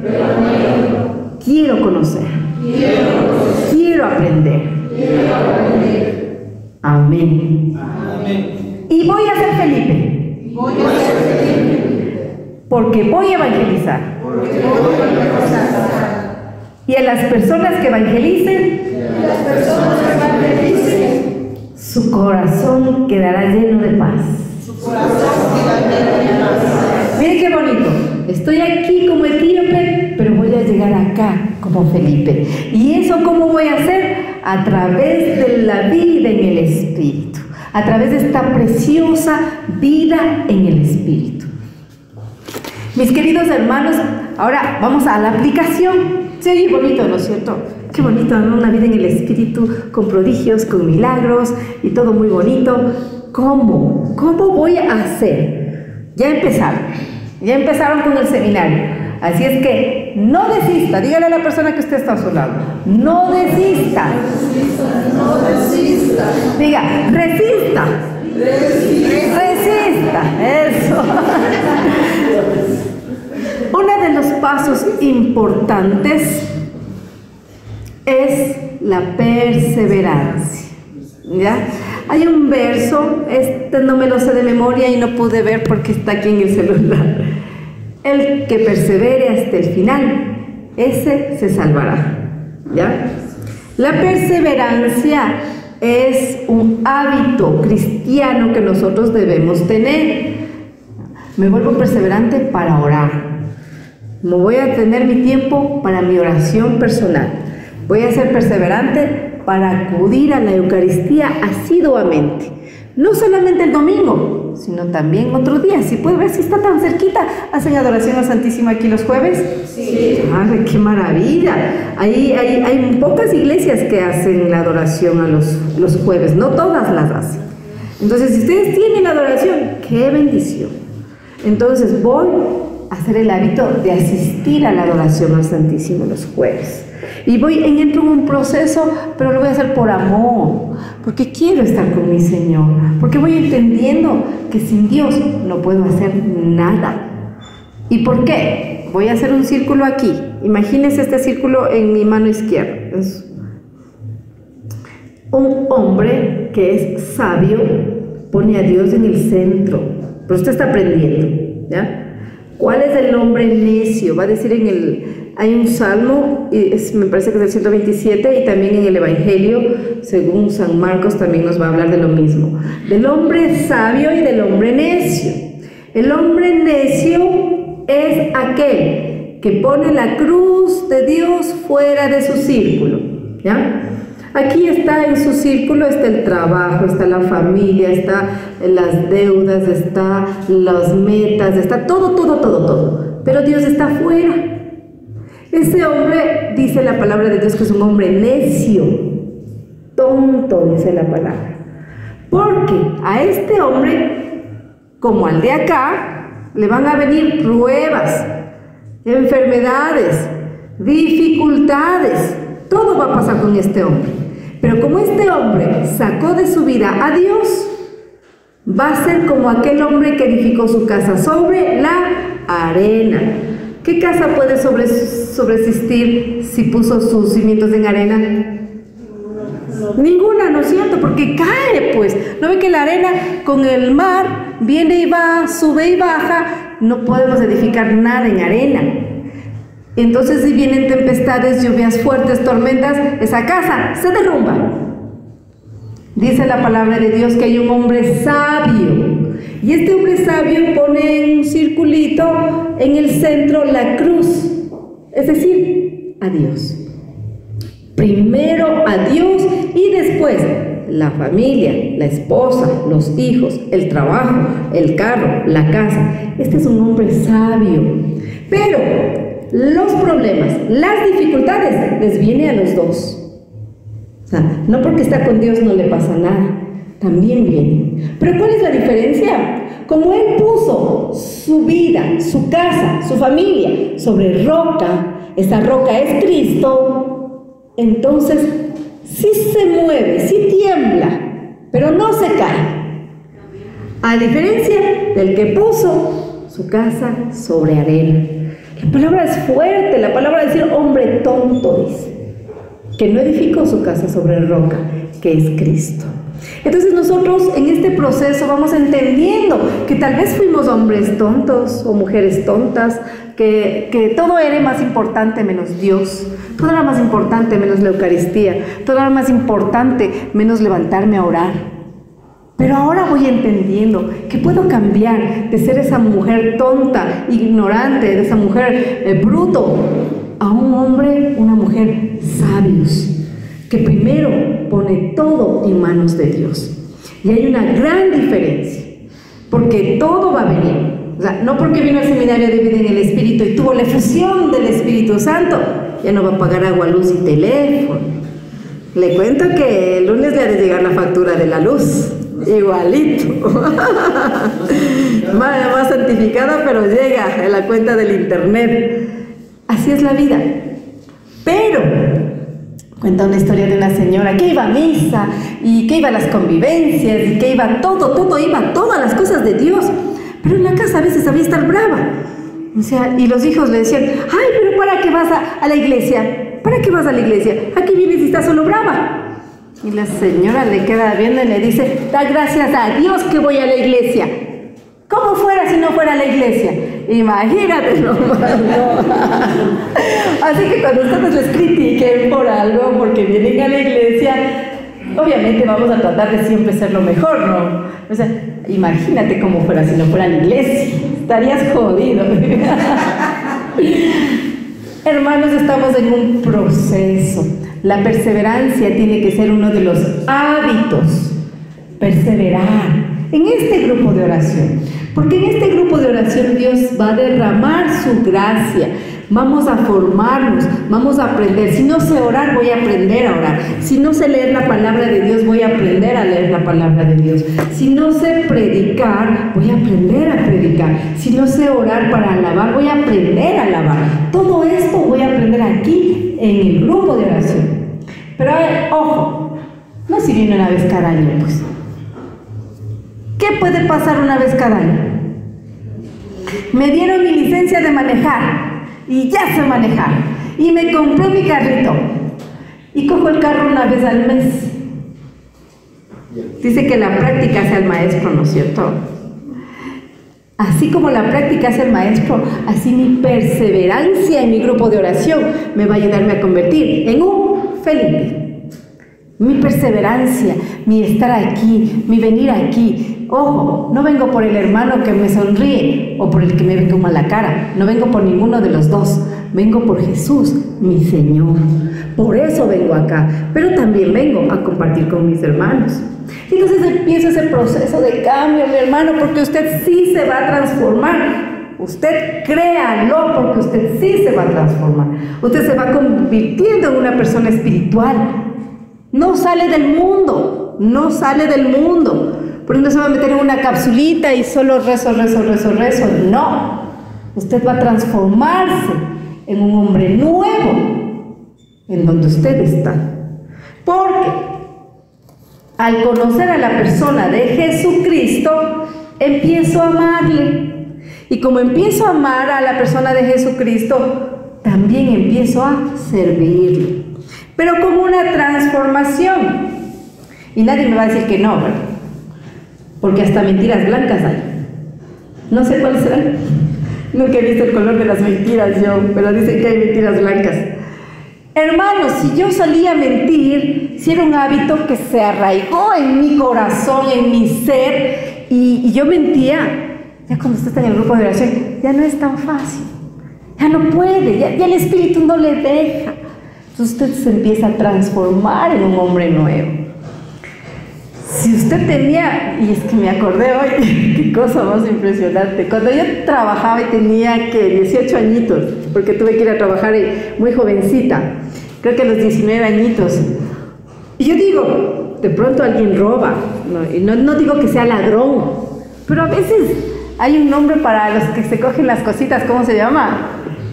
Pero anhelo. Quiero conocer. Quiero conocer. Quiero aprender. Quiero aprender. Amén. Amén. Y voy a ser Felipe. Voy a ser Felipe. Porque voy a evangelizar. Porque voy a evangelizar. y a las personas que evangelicen, y a las personas que evangelicen, su corazón quedará lleno de paz. Su corazón quedará lleno de paz. Miren qué bonito. Estoy aquí como etíope, pero voy a llegar acá como Felipe. ¿Y eso cómo voy a hacer? A través de la vida en el Espíritu, a través de esta preciosa vida en el Espíritu. Mis queridos hermanos, ahora vamos a la aplicación. Se oye bonito, ¿no es cierto? Qué bonito, ¿no? Una vida en el Espíritu, con prodigios, con milagros y todo muy bonito. ¿Cómo? ¿Cómo voy a hacer? Ya empezaron, ya empezaron con el seminario. Así es que no desista, dígale a la persona que usted está a su lado, no desista. No desista. Diga, resista. Resista. Resista. Eso. Uno de los pasos importantes es la perseverancia, ¿ya? Hay un verso, este no me lo sé de memoria y no pude ver porque está aquí en el celular. El que persevere hasta el final, ese se salvará, ¿ya? La perseverancia es un hábito cristiano que nosotros debemos tener. Me vuelvo perseverante para orar. No voy a tener mi tiempo para mi oración personal. Voy a ser perseverante para acudir a la Eucaristía asiduamente. No solamente el domingo, sino también otro día. Si puede ver, si está tan cerquita, ¿hacen adoración al Santísimo aquí los jueves? Sí. ¡Ay, qué maravilla! Ahí, ahí, hay pocas iglesias que hacen la adoración a los, los jueves. No todas las hacen. Entonces, si ustedes tienen la adoración, ¡qué bendición! Entonces, voy hacer el hábito de asistir a la adoración al Santísimo los jueves. Y voy, entro en un proceso, pero lo voy a hacer por amor, porque quiero estar con mi Señor, porque voy entendiendo que sin Dios no puedo hacer nada. ¿Y por qué? Voy a hacer un círculo aquí. Imagínense este círculo en mi mano izquierda. Es un hombre que es sabio, pone a Dios en el centro, pero usted está aprendiendo, ¿ya? ¿Cuál es el hombre necio? Va a decir en el... Hay un salmo, y es, me parece que es el ciento veintisiete, y también en el Evangelio según San Marcos también nos va a hablar de lo mismo. Del hombre sabio y del hombre necio. El hombre necio es aquel que pone la cruz de Dios fuera de su círculo, ¿ya? Aquí está en su círculo, está el trabajo, está la familia, está las deudas, está las metas, está todo, todo, todo, todo. Pero Dios está afuera. Ese hombre, dice la palabra de Dios, que es un hombre necio, tonto, dice la palabra. Porque a este hombre, como al de acá, le van a venir pruebas, enfermedades, dificultades. Todo va a pasar con este hombre. Pero como este hombre sacó de su vida a Dios, va a ser como aquel hombre que edificó su casa sobre la arena. ¿Qué casa puede sobresistir si puso sus cimientos en arena? Ninguna, Ninguna ¿no es cierto? Porque cae, pues. ¿No ve que la arena con el mar viene y va, sube y baja? No podemos edificar nada en arena. Entonces, si vienen tempestades, lluvias fuertes, tormentas, esa casa se derrumba. Dice la palabra de Dios que hay un hombre sabio. Y este hombre sabio pone en un circulito, en el centro, la cruz. Es decir, a Dios. Primero a Dios y después la familia, la esposa, los hijos, el trabajo, el carro, la casa. Este es un hombre sabio. Pero los problemas, las dificultades, les viene a los dos. O sea, no porque está con Dios no le pasa nada, también viene. Pero ¿cuál es la diferencia? Como él puso su vida, su casa, su familia sobre roca, esa roca es Cristo, entonces sí se mueve, sí tiembla, pero no se cae. A diferencia del que puso su casa sobre arena. La palabra es fuerte, la palabra es decir hombre tonto, dice, que no edificó su casa sobre roca, que es Cristo. Entonces nosotros en este proceso vamos entendiendo que tal vez fuimos hombres tontos o mujeres tontas, que, que todo era más importante menos Dios, todo era más importante menos la Eucaristía, todo era más importante menos levantarme a orar. Pero ahora voy entendiendo que puedo cambiar de ser esa mujer tonta, ignorante, de esa mujer eh, bruto, a un hombre, una mujer sabios, que primero pone todo en manos de Dios. Y hay una gran diferencia, porque todo va a venir. O sea, no porque vino al seminario de vida en el Espíritu y tuvo la efusión del Espíritu Santo, ya no va a pagar agua, luz y teléfono. Le cuento que el lunes le ha de llegar la factura de la luz, igualito. Más, más santificada, pero llega en la cuenta del internet. Así es la vida. Pero cuenta una historia de una señora que iba a misa, y que iba a las convivencias, y que iba todo, todo iba, todas las cosas de Dios. Pero en la casa a veces sabía estar brava. O sea, y los hijos le decían, ay, pero ¿para qué vas a, a la iglesia? ¿Para qué vas a la iglesia? Aquí vienes y estás solo brava. Y la señora le queda viendo y le dice, da gracias a Dios que voy a la iglesia. ¿Cómo fuera si no fuera a la iglesia? Imagínate nomás, ¿no? Así que cuando ustedes les critiquen por algo, porque vienen a la iglesia, obviamente vamos a tratar de siempre ser lo mejor, ¿no? O sea, imagínate cómo fuera si no fuera a la iglesia. Estarías jodido. Hermanos, estamos en un proceso. La perseverancia tiene que ser uno de los hábitos. Perseverar en este grupo de oración, porque en este grupo de oración Dios va a derramar su gracia. Vamos a formarnos, vamos a aprender. Si no sé orar, voy a aprender a orar. Si no sé leer la palabra de Dios, voy a aprender a leer la palabra de Dios. Si no sé predicar, voy a aprender a predicar. Si no sé orar para alabar, voy a aprender a alabar. Todo esto voy a aprender aquí en el grupo de oración. Pero a ver, ojo, no si viene una vez cada año, pues. ¿Qué puede pasar una vez cada año? Me dieron mi licencia de manejar y ya sé manejar y me compré mi carrito y cojo el carro una vez al mes. Dice que la práctica hace al maestro, ¿no es cierto? Así como la práctica hace al maestro, así mi perseverancia en mi grupo de oración me va a ayudarme a convertir en un Felipe. Mi perseverancia, mi estar aquí, mi venir aquí. Ojo, no vengo por el hermano que me sonríe o por el que me ve con mala cara. No vengo por ninguno de los dos. Vengo por Jesús, mi Señor. Por eso vengo acá. Pero también vengo a compartir con mis hermanos. Y entonces empieza ese proceso de cambio, mi hermano, porque usted sí se va a transformar. Usted créalo, porque usted sí se va a transformar. Usted se va convirtiendo en una persona espiritual. No sale del mundo, no sale del mundo. Porque no se va a meter en una capsulita y solo rezo, rezo, rezo, rezo. No, usted va a transformarse en un hombre nuevo en donde usted está. Porque al conocer a la persona de Jesucristo, empiezo a amarle. Y como empiezo a amar a la persona de Jesucristo, también empiezo a servirle. Pero como una transformación. Y nadie me va a decir que no, ¿verdad? Porque hasta mentiras blancas hay. No sé cuáles serán. Nunca he visto el color de las mentiras yo, pero dicen que hay mentiras blancas. Hermanos, si yo salía a mentir, si era un hábito que se arraigó en mi corazón, en mi ser, y, y yo mentía, ya cuando usted está en el grupo de oración, ya no es tan fácil. Ya no puede, ya, ya el Espíritu no le deja. Entonces usted se empieza a transformar en un hombre nuevo. Si usted tenía, y es que me acordé hoy, qué cosa más impresionante, cuando yo trabajaba y tenía que dieciocho añitos, porque tuve que ir a trabajar muy jovencita, creo que a los diecinueve añitos, y yo digo, de pronto alguien roba, no, y no, no digo que sea ladrón, pero a veces hay un nombre para los que se cogen las cositas, ¿cómo se llama?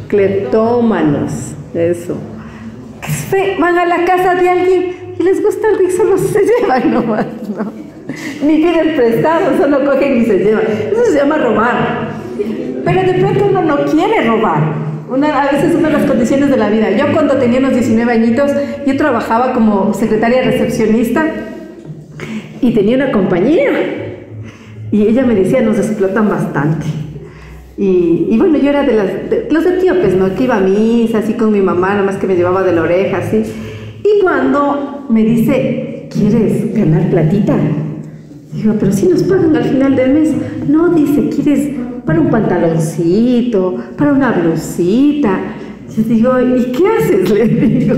Cleptómanos, eso. Van a la casa de alguien y les gusta algo y solo se llevan nomás, ¿no? Ni piden prestado, solo cogen y se llevan. Eso se llama robar. Pero de pronto uno no quiere robar. Una, a veces una de las condiciones de la vida. Yo cuando tenía unos diecinueve añitos, yo trabajaba como secretaria recepcionista y tenía una compañera. Y ella me decía, nos explotan bastante. Y, y bueno, yo era de, las, de los etíopes, ¿no? Que iba a misa, así con mi mamá, nomás que me llevaba de la oreja, así. Y cuando me dice, ¿quieres ganar platita? Digo, pero si nos pagan al final del mes. No, dice, ¿quieres para un pantaloncito, para una blusita? Yo digo, ¿y qué haces? Le digo.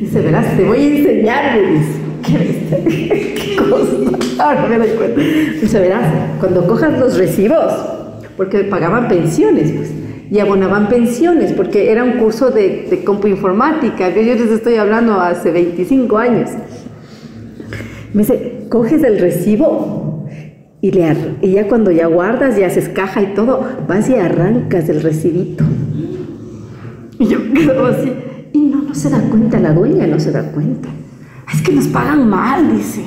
Dice, verás, te voy a enseñar, me dice. ¿Qué viste? ¿Qué cosa? Ahora me doy cuenta. Dice, verás, cuando cojas los recibos, porque pagaban pensiones, pues, y abonaban pensiones, porque era un curso de, de compuinformática, que yo les estoy hablando hace veinticinco años. Me dice, coges el recibo y, le y ya cuando ya guardas, ya haces caja y todo, vas y arrancas el recibito. Y yo quedo así, y no, no se da cuenta, la dueña no se da cuenta. Es que nos pagan mal, dice.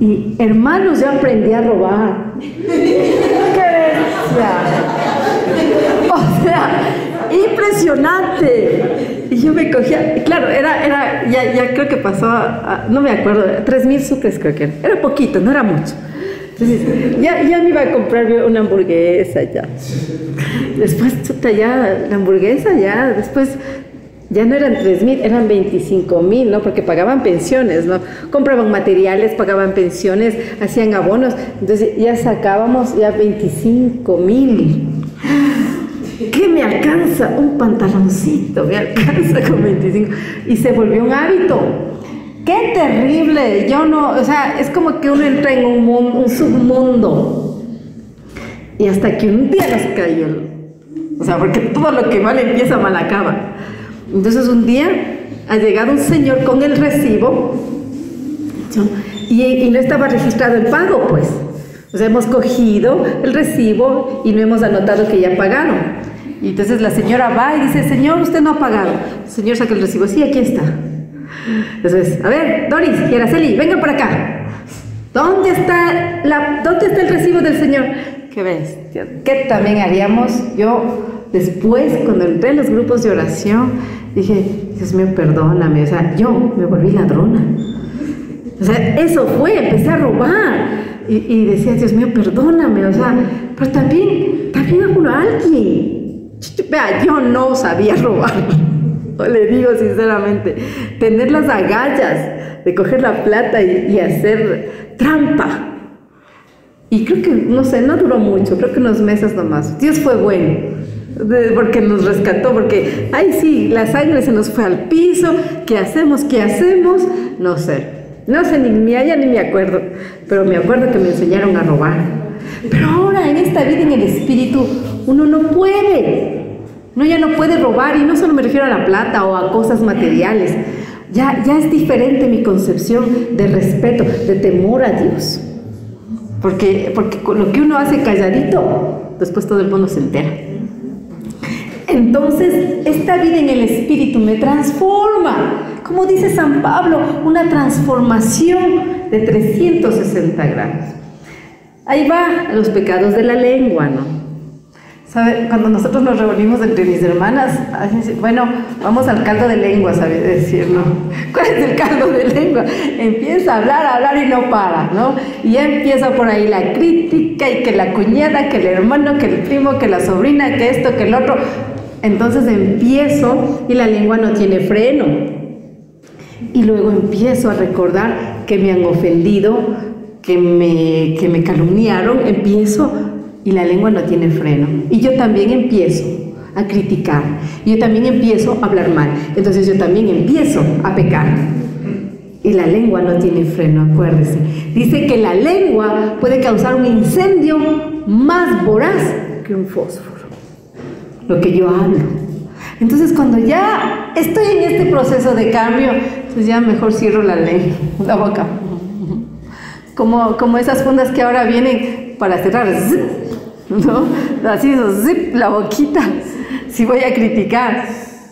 Y hermanos, ya aprendí a robar. O sea, impresionante. Y yo me cogía, claro, era, era ya, ya creo que pasó, a, a, no me acuerdo, tres mil sucres creo que era. Era poquito, no era mucho. Entonces, ya, ya me iba a comprarme una hamburguesa ya. Después, chuta, ya, la hamburguesa ya, después... Ya no eran tres mil, eran veinticinco mil, ¿no? Porque pagaban pensiones, ¿no? Compraban materiales, pagaban pensiones, hacían abonos. Entonces ya sacábamos ya veinticinco mil. ¿Qué me alcanza? Un pantaloncito me alcanza con veinticinco. Y se volvió un hábito. ¡Qué terrible! Yo no, o sea, es como que uno entra en un, mundo, un submundo. Y hasta que un día nos cayó. O sea, porque todo lo que mal empieza, mal acaba. Entonces un día ha llegado un señor con el recibo y, y no estaba registrado el pago, pues. O sea, hemos cogido el recibo y no hemos anotado que ya pagaron. Y entonces la señora va y dice, señor, usted no ha pagado. El señor saca el recibo, sí, aquí está. Entonces, a ver, Doris y Araceli, vengan para acá. ¿Dónde está, la, ¿Dónde está el recibo del señor? Qué bestia. ¿Qué también haríamos? Yo... Después, cuando entré en los grupos de oración, dije, Dios mío, perdóname, o sea, yo me volví ladrona. O sea, eso fue, empecé a robar. Y, y decía, Dios mío, perdóname, o sea, pero también, también alguno a alguien. Vea, yo no sabía robar. No le digo sinceramente, tener las agallas de coger la plata y, y hacer trampa. Y creo que, no sé, no duró mucho, creo que unos meses nomás. Dios fue bueno. Porque nos rescató, porque ay sí, la sangre se nos fue al piso. ¿Qué hacemos? ¿Qué hacemos? No sé, no sé, ni me allá ni me acuerdo, pero me acuerdo que me enseñaron a robar. Pero ahora en esta vida, en el espíritu, uno no puede, no, ya no puede robar. Y no solo me refiero a la plata o a cosas materiales, ya, ya es diferente mi concepción de respeto, de temor a Dios, porque, porque lo que uno hace calladito, después todo el mundo se entera. Entonces, esta vida en el Espíritu me transforma, como dice San Pablo, una transformación de trescientos sesenta grados. Ahí va los pecados de la lengua, ¿no? ¿Sabe? Cuando nosotros nos reunimos entre mis hermanas, bueno, vamos al caldo de lengua, ¿sabes decir, no? ¿Cuál es el caldo de lengua? Empieza a hablar, a hablar y no para, ¿no? Y ya empieza por ahí la crítica y que la cuñada, que el hermano, que el primo, que la sobrina, que esto, que el otro... Entonces empiezo y la lengua no tiene freno. Y luego empiezo a recordar que me han ofendido, que me, que me calumniaron. Empiezo y la lengua no tiene freno. Y yo también empiezo a criticar. Y yo también empiezo a hablar mal. Entonces yo también empiezo a pecar. Y la lengua no tiene freno, acuérdese. Dice que la lengua puede causar un incendio más voraz que un fósforo. Lo que yo hablo. Entonces, cuando ya estoy en este proceso de cambio, pues ya mejor cierro la lengua, la boca. Como, como esas fundas que ahora vienen para cerrar, zip, ¿no? Así, zip, la boquita. Si voy a criticar,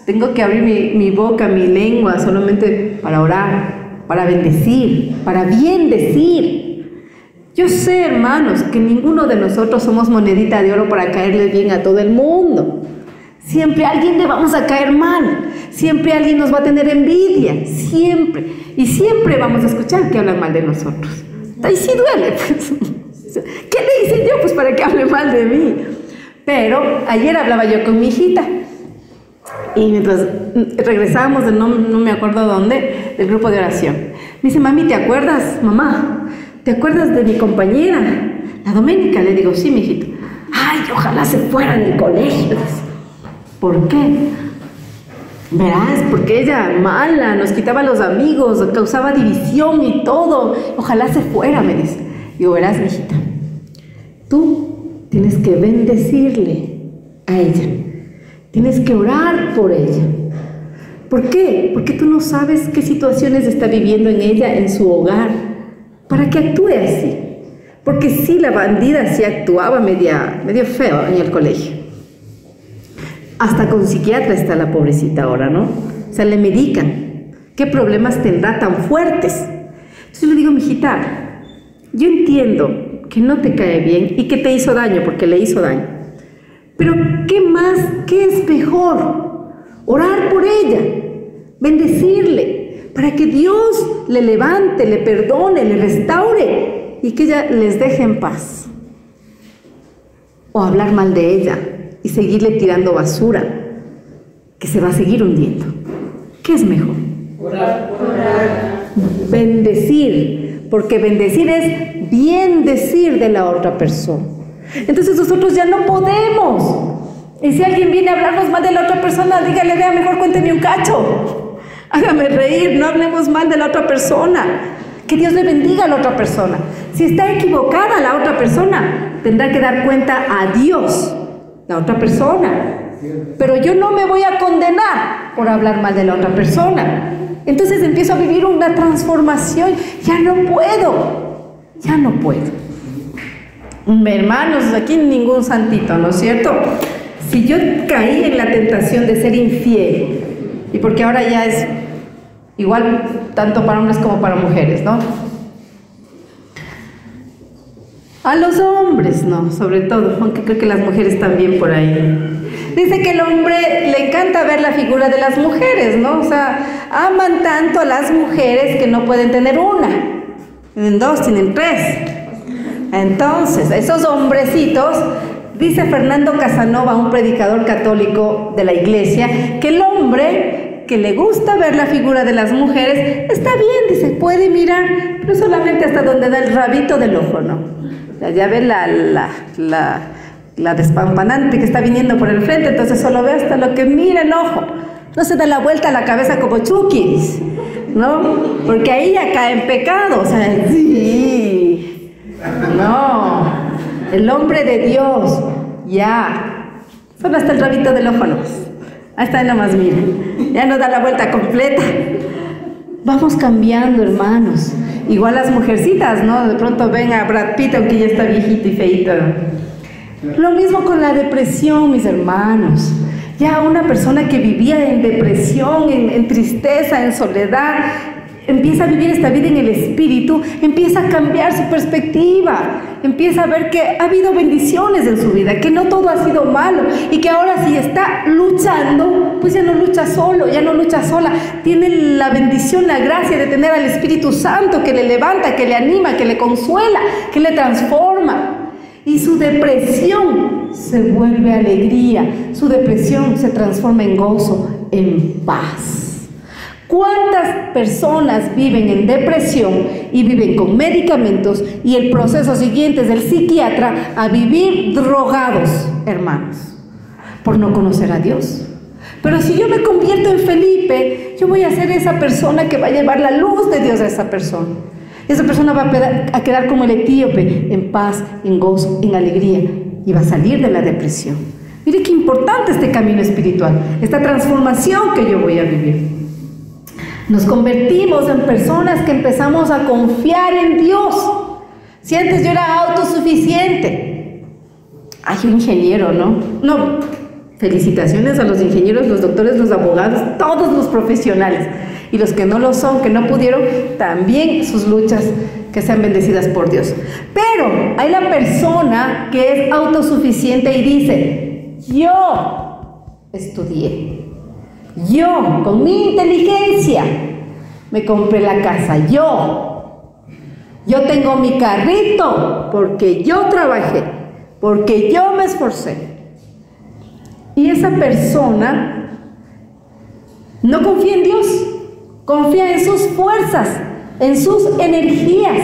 tengo que abrir mi, mi boca, mi lengua, solamente para orar, para bendecir, para bien decir. Yo sé, hermanos, que ninguno de nosotros somos monedita de oro para caerle bien a todo el mundo. Siempre a alguien le vamos a caer mal. Siempre alguien nos va a tener envidia. Siempre. Y siempre vamos a escuchar que hablan mal de nosotros. Ahí sí duele. Pues. ¿Qué le hice yo pues para que hable mal de mí? Pero ayer hablaba yo con mi hijita y mientras regresábamos de no, no me acuerdo dónde, del grupo de oración, me dice, mami, ¿te acuerdas, mamá? ¿Te acuerdas de mi compañera, la Doménica? Le digo, sí, mi hijito. Ay, ojalá se fuera del colegio. ¿Por qué? Verás, porque ella mala, nos quitaba los amigos, causaba división y todo. Ojalá se fuera, me dice. Digo, verás, mi hijita, tú tienes que bendecirle a ella. Tienes que orar por ella. ¿Por qué? Porque tú no sabes qué situaciones está viviendo en ella, en su hogar, para que actúe así. Porque sí, la bandida sí actuaba media, medio feo en el colegio. Hasta con psiquiatra está la pobrecita ahora, ¿no? O sea, le medican. ¿Qué problemas tendrá tan fuertes? Entonces yo le digo, mijita, yo entiendo que no te cae bien y que te hizo daño, porque le hizo daño. Pero ¿qué más? ¿Qué es mejor? Orar por ella, bendecirle, para que Dios le levante, le perdone, le restaure y que ella les deje en paz. O hablar mal de ella y seguirle tirando basura, que se va a seguir hundiendo. ¿Qué es mejor? Orar. Orar. Bendecir. Porque bendecir es bien decir de la otra persona. Entonces nosotros ya no podemos. Y si alguien viene a hablarnos mal de la otra persona, dígale, vea, mejor cuénteme un cacho. Hágame reír, no hablemos mal de la otra persona. Que Dios le bendiga a la otra persona. Si está equivocada la otra persona, tendrá que dar cuenta a Dios, la otra persona. Pero yo no me voy a condenar por hablar mal de la otra persona. Entonces empiezo a vivir una transformación. Ya no puedo, ya no puedo. Hermanos, aquí ningún santito, ¿no es cierto? Si yo caí en la tentación de ser infiel, y porque ahora ya es igual tanto para hombres como para mujeres, ¿no? A los hombres, ¿no? Sobre todo, aunque creo que las mujeres también por ahí. Dice que el hombre le encanta ver la figura de las mujeres, ¿no? O sea, aman tanto a las mujeres que no pueden tener una. Tienen dos, tienen tres. Entonces, esos hombrecitos, dice Fernando Casanova, un predicador católico de la iglesia, que el hombre que le gusta ver la figura de las mujeres, está bien, dice, puede mirar, pero solamente hasta donde da el rabito del ojo, ¿no? Ya ve la... la, la la despampanante que está viniendo por el frente, entonces solo ve hasta lo que mira el ojo, no se da la vuelta a la cabeza como Chucky, ¿no? Porque ahí ya cae en pecado, o sea, sí, no, el hombre de Dios, ya, solo hasta el rabito del ojo nomás, ahí está, ahí nomás mira, ya no da la vuelta completa. Vamos cambiando, hermanos, igual las mujercitas, ¿no? De pronto ven a Brad Pitt, aunque ya está viejito y feíto. Lo mismo con la depresión, mis hermanos. Ya una persona que vivía en depresión, en, en tristeza, en soledad, empieza a vivir esta vida en el espíritu, empieza a cambiar su perspectiva, empieza a ver que ha habido bendiciones en su vida, que no todo ha sido malo y que ahora si está luchando, pues ya no lucha solo, ya no lucha sola, tiene la bendición, la gracia de tener al Espíritu Santo que le levanta, que le anima, que le consuela, que le transforma. Y su depresión se vuelve alegría, su depresión se transforma en gozo, en paz. ¿Cuántas personas viven en depresión y viven con medicamentos y el proceso siguiente es del psiquiatra a vivir drogados, hermanos? Por no conocer a Dios. Pero si yo me convierto en Felipe, yo voy a ser esa persona que va a llevar la luz de Dios a esa persona. Esa persona va a quedar como el etíope, en paz, en gozo, en alegría, y va a salir de la depresión. Mire qué importante este camino espiritual, esta transformación que yo voy a vivir. Nos convertimos en personas que empezamos a confiar en Dios. Si antes yo era autosuficiente, hay un ingeniero, ¿no? No, felicitaciones a los ingenieros, los doctores, los abogados, todos los profesionales. Y los que no lo son, que no pudieron, también sus luchas que sean bendecidas por Dios. Pero hay la persona que es autosuficiente y dice, yo estudié, yo con mi inteligencia me compré la casa, yo, yo tengo mi carrito porque yo trabajé, porque yo me esforcé, y esa persona no confía en Dios, confía en sus fuerzas, en sus energías,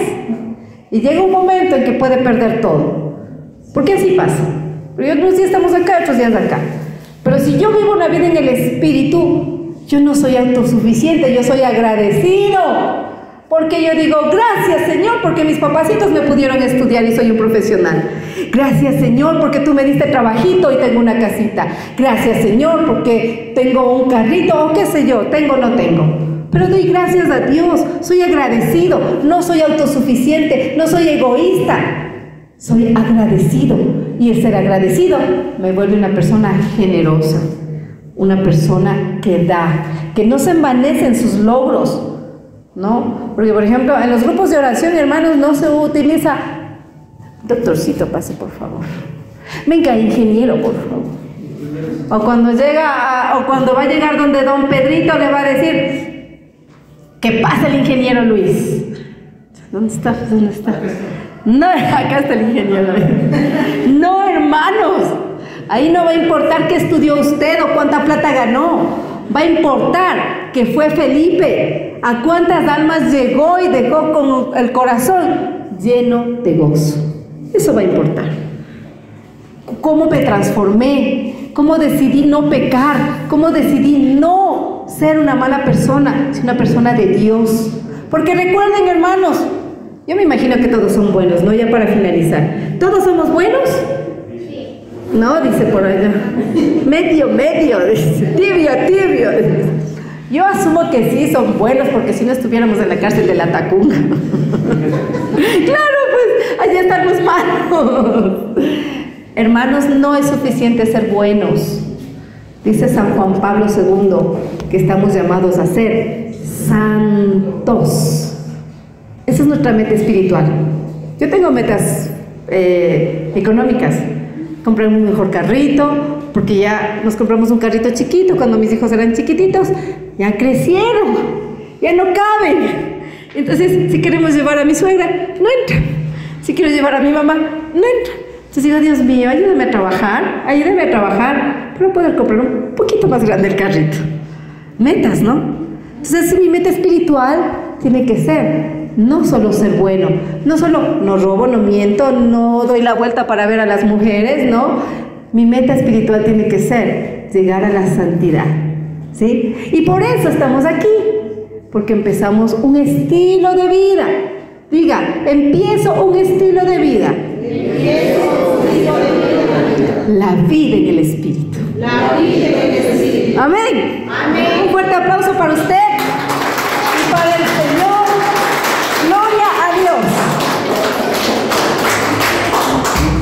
y llega un momento en que puede perder todo, porque así pasa. Yo no sé si estamos acá, otros días acá, pero si yo vivo una vida en el Espíritu, yo no soy autosuficiente, yo soy agradecido, porque yo digo, gracias Señor, porque mis papacitos me pudieron estudiar y soy un profesional. Gracias Señor, porque tú me diste trabajito y tengo una casita. Gracias Señor, porque tengo un carrito o qué sé yo, tengo o no tengo. Pero doy gracias a Dios, soy agradecido, no soy autosuficiente, no soy egoísta, soy agradecido. Y el ser agradecido me vuelve una persona generosa, una persona que da, que no se envanece en sus logros, ¿no? Porque, por ejemplo, en los grupos de oración, hermanos, no se utiliza, doctorcito, pase por favor, venga ingeniero, por favor. O cuando llega, a, o cuando va a llegar donde don Pedrito le va a decir, ¿qué pasa el ingeniero Luis? ¿Dónde está? ¿Dónde está? No, acá está el ingeniero Luis. No, hermanos. Ahí no va a importar qué estudió usted o cuánta plata ganó. Va a importar que fue Felipe. A cuántas almas llegó y dejó con el corazón lleno de gozo. Eso va a importar. ¿Cómo me transformé? ¿Cómo decidí no pecar? ¿Cómo decidí no ser una mala persona, ser una persona de Dios? Porque recuerden, hermanos, yo me imagino que todos son buenos, ¿no? Ya para finalizar, ¿todos somos buenos? Sí. No, dice por allá, medio, medio, tibio, tibio. Yo asumo que sí son buenos, porque si no estuviéramos en la cárcel de la Tacunga. Claro, pues, allá están los malos. Hermanos, no es suficiente ser buenos. Dice San Juan Pablo segundo que estamos llamados a ser santos. Esa es nuestra meta espiritual. Yo tengo metas eh, económicas. Compré un mejor carrito, porque ya nos compramos un carrito chiquito cuando mis hijos eran chiquititos. Ya crecieron, ya no caben. Entonces, si queremos llevar a mi suegra, no entra. Si quiero llevar a mi mamá, no entra. Entonces digo, Dios mío, ayúdame a trabajar, ayúdame a trabajar para poder comprar un poquito más grande el carrito. Metas, ¿no? Entonces mi meta espiritual tiene que ser no solo ser bueno, no solo no robo, no miento, no doy la vuelta para ver a las mujeres, ¿no? Mi meta espiritual tiene que ser llegar a la santidad, ¿sí? Y por eso estamos aquí, porque empezamos un estilo de vida. Diga, empiezo un estilo de vida. La vida en el Espíritu. La vida en el Espíritu. Amén. Amén. Un fuerte aplauso para usted y para el Señor.